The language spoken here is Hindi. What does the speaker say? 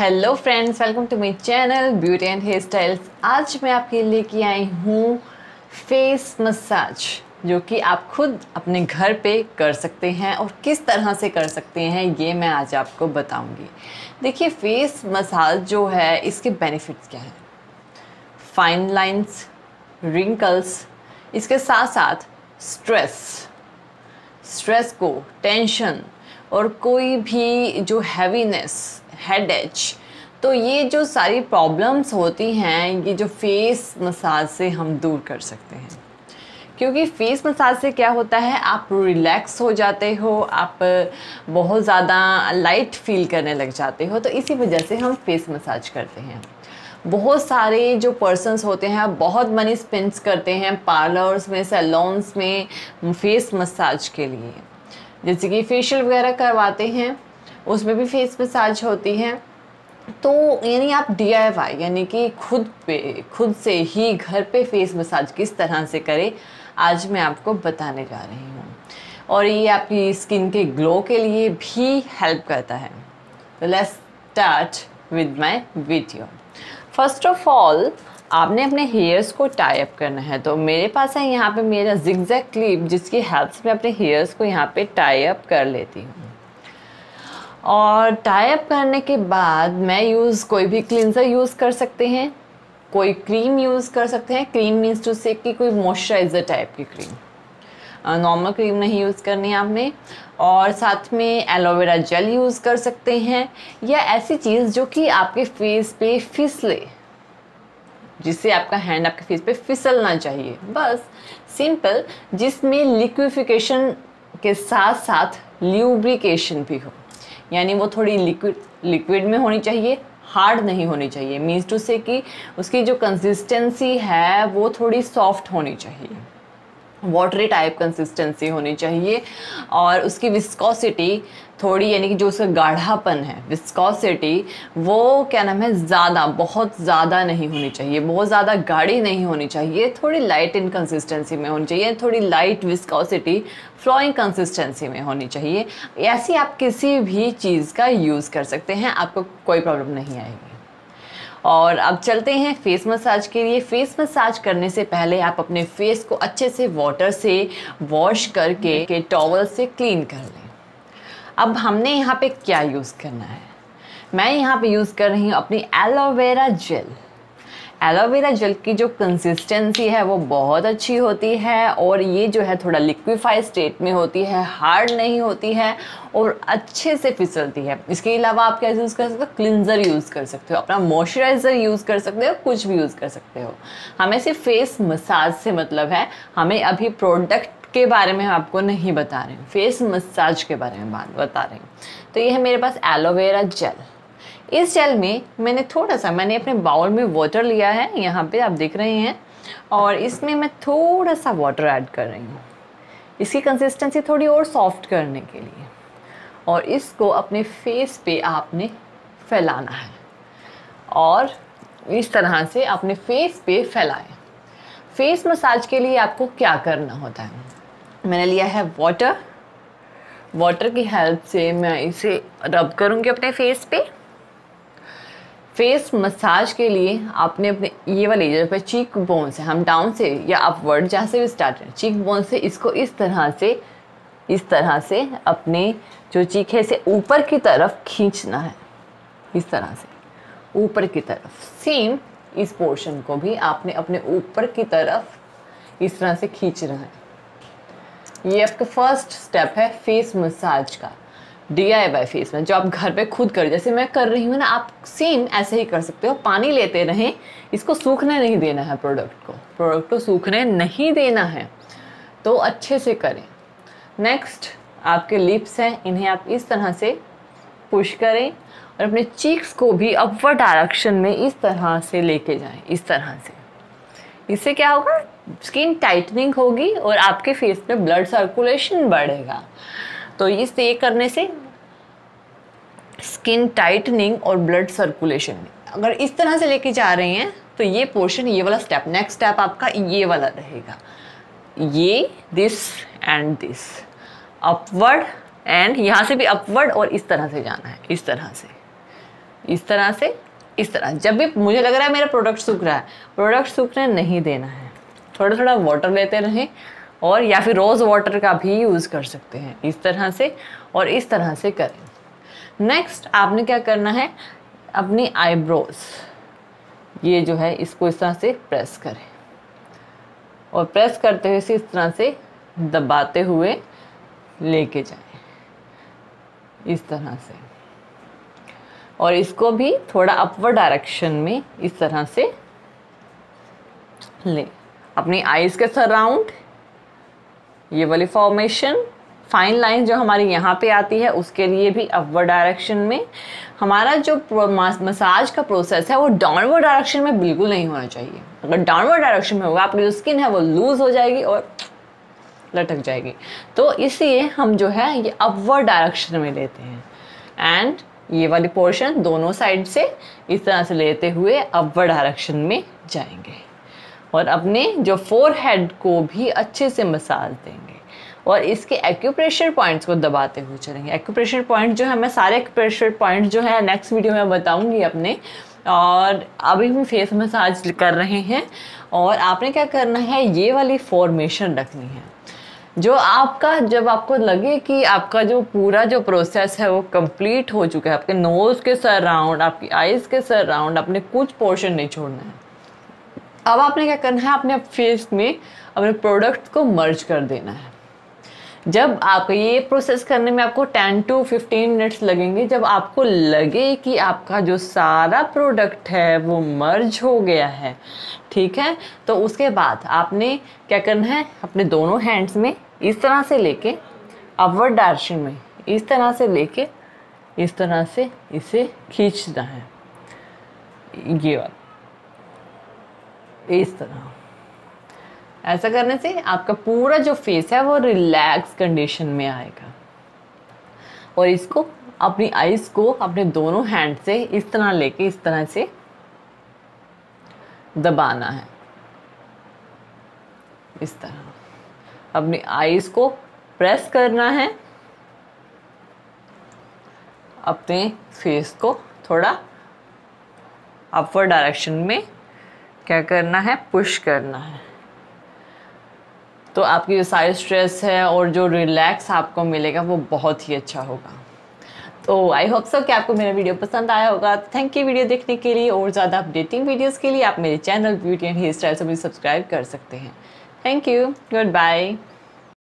Hello friends, welcome to my channel beauty and hair styles. आज मैं आपके लिए लेके आई हूँ फेस मसाज, जो कि आप खुद अपने घर पे कर सकते हैं और किस तरह से कर सकते हैं ये मैं आज आपको बताऊंगी। देखिए, फेस मसाज जो है इसके बेनिफिट्स क्या हैं। फाइन लाइंस, रिंकल्स, इसके साथ साथ स्ट्रेस को, टेंशन और कोई भी जो हैवीनेस, हेडेच, तो ये जो सारी प्रॉब्लम्स होती हैं ये जो फेस मसाज से हम दूर कर सकते हैं। क्योंकि फेस मसाज से क्या होता है, आप रिलैक्स हो जाते हो, आप बहुत ज़्यादा लाइट फील करने लग जाते हो, तो इसी वजह से हम फेस मसाज करते हैं। बहुत सारे जो पर्सन्स होते हैं बहुत मनी स्पेंड करते हैं पार्लर्स में, सैलॉन्स में फेस मसाज के लिए, जैसे कि फेशियल वगैरह करवाते हैं, उसमें भी फेस मसाज होती है। तो यानी आप DIY यानी कि खुद से ही घर पे फेस मसाज किस तरह से करें आज मैं आपको बताने जा रही हूँ। और ये आपकी स्किन के ग्लो के लिए भी हेल्प करता है। तो let's start with my video. First of all आपने अपने हेयर्स को टाई अप करना है। तो मेरे पास है यहाँ पे मेरा जिगजैग क्लिप, जिसकी हेल्प से मैं अपने हेयर्स को यहाँ पे टाई अप कर लेती हूँ। और टाई अप करने के बाद मैं कोई भी क्लिंजर यूज़ कर सकते हैं, कोई क्रीम यूज़ कर सकते हैं। क्रीम मीन्स टू से कि कोई मॉइस्चराइज़र टाइप की क्रीम, नॉर्मल क्रीम नहीं यूज़ करनी आपने। और साथ में एलोवेरा जेल यूज़ कर सकते हैं, या ऐसी चीज़ जो कि आपके फेस पे फिसले, जिससे आपका हैंड आपके फेस पे फिसलना चाहिए, बस सिंपल, जिसमें लिक्विफिकेशन के साथ साथ ल्यूब्रिकेशन भी हो, यानी वो थोड़ी लिक्विड में होनी चाहिए, हार्ड नहीं होनी चाहिए। मीन्स टू से कि उसकी जो कंसिस्टेंसी है वो थोड़ी सॉफ्ट होनी चाहिए, वाटरी टाइप कंसिस्टेंसी होनी चाहिए। और उसकी विस्कोसिटी थोड़ी, यानी कि जो उसका गाढ़ापन है, विस्कोसिटी, वो क्या नाम है, ज़्यादा, बहुत ज़्यादा नहीं होनी चाहिए, बहुत ज़्यादा गाढ़ी नहीं होनी चाहिए, थोड़ी लाइट इन कंसिस्टेंसी में होनी चाहिए, थोड़ी लाइट विस्कोसिटी, फ्लोइंग कंसिस्टेंसी में होनी चाहिए। ऐसी आप किसी भी चीज़ का यूज़ कर सकते हैं, आपको कोई प्रॉब्लम नहीं आएगी। और अब चलते हैं फेस मसाज के लिए। फेस मसाज करने से पहले आप अपने फेस को अच्छे से वाटर से वॉश करके के टॉवल से क्लीन कर लें। अब हमने यहाँ पे क्या यूज़ करना है, मैं यहाँ पे यूज़ कर रही हूँ अपनी एलोवेरा जेल। एलोवेरा जेल की जो कंसिस्टेंसी है वो बहुत अच्छी होती है, और ये जो है थोड़ा लिक्विफाइड स्टेट में होती है, हार्ड नहीं होती है और अच्छे से फिसलती है। इसके अलावा आप क्या यूज़ कर सकते हो, क्लिंजर यूज़ कर सकते हो, अपना मॉइस्चराइज़र यूज़ कर सकते हो, कुछ भी यूज़ कर सकते हो। हमें सिर्फ फेस मसाज से मतलब है, हमें अभी प्रोडक्ट के बारे में आपको नहीं बता रहे हैं, फेस मसाज के बारे में बता रहे हैं। तो ये है मेरे पास एलोवेरा जेल। इस जेल में मैंने थोड़ा सा, मैंने अपने बाउल में वाटर लिया है, यहाँ पे आप देख रहे हैं, और इसमें मैं थोड़ा सा वाटर ऐड कर रही हूँ, इसकी कंसिस्टेंसी थोड़ी और सॉफ्ट करने के लिए। और इसको अपने फेस पे आपने फैलाना है, और इस तरह से अपने फेस पे फैलाएं। फेस मसाज के लिए आपको क्या करना होता है, मैंने लिया है वाटर। वाटर की हेल्प से मैं इसे रब करूँगी अपने फेस पे। फेस मसाज के लिए आपने अपने ये वाले जगह पर चीक बोन से, हम डाउन से या अपवर्ड जहाँ से भी स्टार्ट करें, चीक बोन से इसको इस तरह से अपने जो चीक है इसे ऊपर की तरफ खींचना है, इस तरह से ऊपर की तरफ। सेम इस पोर्शन को भी आपने अपने ऊपर की तरफ इस तरह से खींचना है। ये आपका फर्स्ट स्टेप है फेस मसाज का, DIY फेस में, जो आप घर पे खुद कर, जैसे मैं कर रही हूँ ना, आप सेम ऐसे ही कर सकते हो। पानी लेते रहें, इसको सूखने नहीं देना है, प्रोडक्ट को सूखने नहीं देना है, तो अच्छे से करें। नेक्स्ट आपके लिप्स हैं, इन्हें आप इस तरह से पुश करें, और अपने चीक्स को भी अपवर्ड डायरेक्शन में इस तरह से लेके जाएं, इस तरह से। इससे क्या होगा, स्किन टाइटनिंग होगी और आपके फेस में ब्लड सर्कुलेशन बढ़ेगा। तो इससे ये करने से स्किन टाइटनिंग और ब्लड सर्कुलेशन, अगर इस तरह से लेके जा रहे हैं तो ये पोर्शन, ये वाला स्टेप, नेक्स्ट स्टेप आपका ये वाला रहेगा, ये this and this, upward and यहाँ से भी अपवर्ड, और इस तरह से जाना है, इस तरह से। इस तरह से, इस तरह। जब भी मुझे लग रहा है मेरा प्रोडक्ट सूख रहा है, प्रोडक्ट सूखने नहीं देना है, थोड़ा थोड़ा वाटर लेते रहें, और या फिर रोज़ वाटर का भी यूज़ कर सकते हैं इस तरह से, और इस तरह से करें। नेक्स्ट आपने क्या करना है, अपनी आईब्रोज ये जो है इसको इस तरह से प्रेस करें, और प्रेस करते हुए इसे इस तरह से दबाते हुए लेके जाएं इस तरह से, और इसको भी थोड़ा अपवर्ड डायरेक्शन में इस तरह से लें। अपनी आईज के सराउंड ये वाली फॉर्मेशन, फाइन लाइन जो हमारी यहाँ पे आती है, उसके लिए भी अपवर्ड डायरेक्शन में। हमारा जो मसाज का प्रोसेस है वो डाउनवर्ड डायरेक्शन में बिल्कुल नहीं होना चाहिए। अगर डाउनवर्ड डायरेक्शन में होगा आपकी जो स्किन है वो लूज हो जाएगी और लटक जाएगी, तो इसलिए हम जो है ये अपवर्ड डायरेक्शन में लेते हैं। एंड ये वाली पोर्शन दोनों साइड से इस तरह से लेते हुए अपवर्ड डायरेक्शन में जाएंगे, और अपने जो फोरहेड को भी अच्छे से मसाज देंगे, और इसके एक्यूप्रेशर पॉइंट्स को दबाते हुए चलेंगे। एक्यूप्रेशर पॉइंट जो है, मैं सारे एक्यूप्रेशर पॉइंट जो है नेक्स्ट वीडियो में बताऊंगी अपने। और अभी हम फेस मसाज कर रहे हैं, और आपने क्या करना है, ये वाली फॉर्मेशन रखनी है। जो आपका, जब आपको लगे कि आपका जो पूरा जो प्रोसेस है वो कंप्लीट हो चुका है, आपके नोज़ के सराउंड, आपकी आईज के सराउंड, आपने कुछ पोर्शन नहीं छोड़ना है। अब आपने क्या करना है, अपने फेस में अपने प्रोडक्ट को मर्ज कर देना है। जब आपको ये प्रोसेस करने में आपको 10 to 15 मिनट्स लगेंगे, जब आपको लगे कि आपका जो सारा प्रोडक्ट है वो मर्ज हो गया है, ठीक है, तो उसके बाद आपने क्या करना है, अपने दोनों हैंड्स में इस तरह से लेके अपवर्ड डायरेक्शन में इस तरह से लेके इस तरह से इसे खींचना है, ये वाला, इस तरह। ऐसा करने से आपका पूरा जो फेस है वो रिलैक्स कंडीशन में आएगा। और इसको अपनी आईज को अपने दोनों हैंड से इस तरह लेके इस तरह से दबाना है, इस तरह अपनी आईज को प्रेस करना है, अपने फेस को थोड़ा अपवर्ड डायरेक्शन में क्या करना है, पुश करना है। तो आपकी जो सारी स्ट्रेस है और जो रिलैक्स आपको मिलेगा वो बहुत ही अच्छा होगा। तो आई होप सो कि आपको मेरा वीडियो पसंद आया होगा। थैंक यू वीडियो देखने के लिए, और ज़्यादा अपडेटिंग वीडियोस के लिए आप मेरे channel beauty and hair styles को भी सब्सक्राइब कर सकते हैं। Thank you, good bye.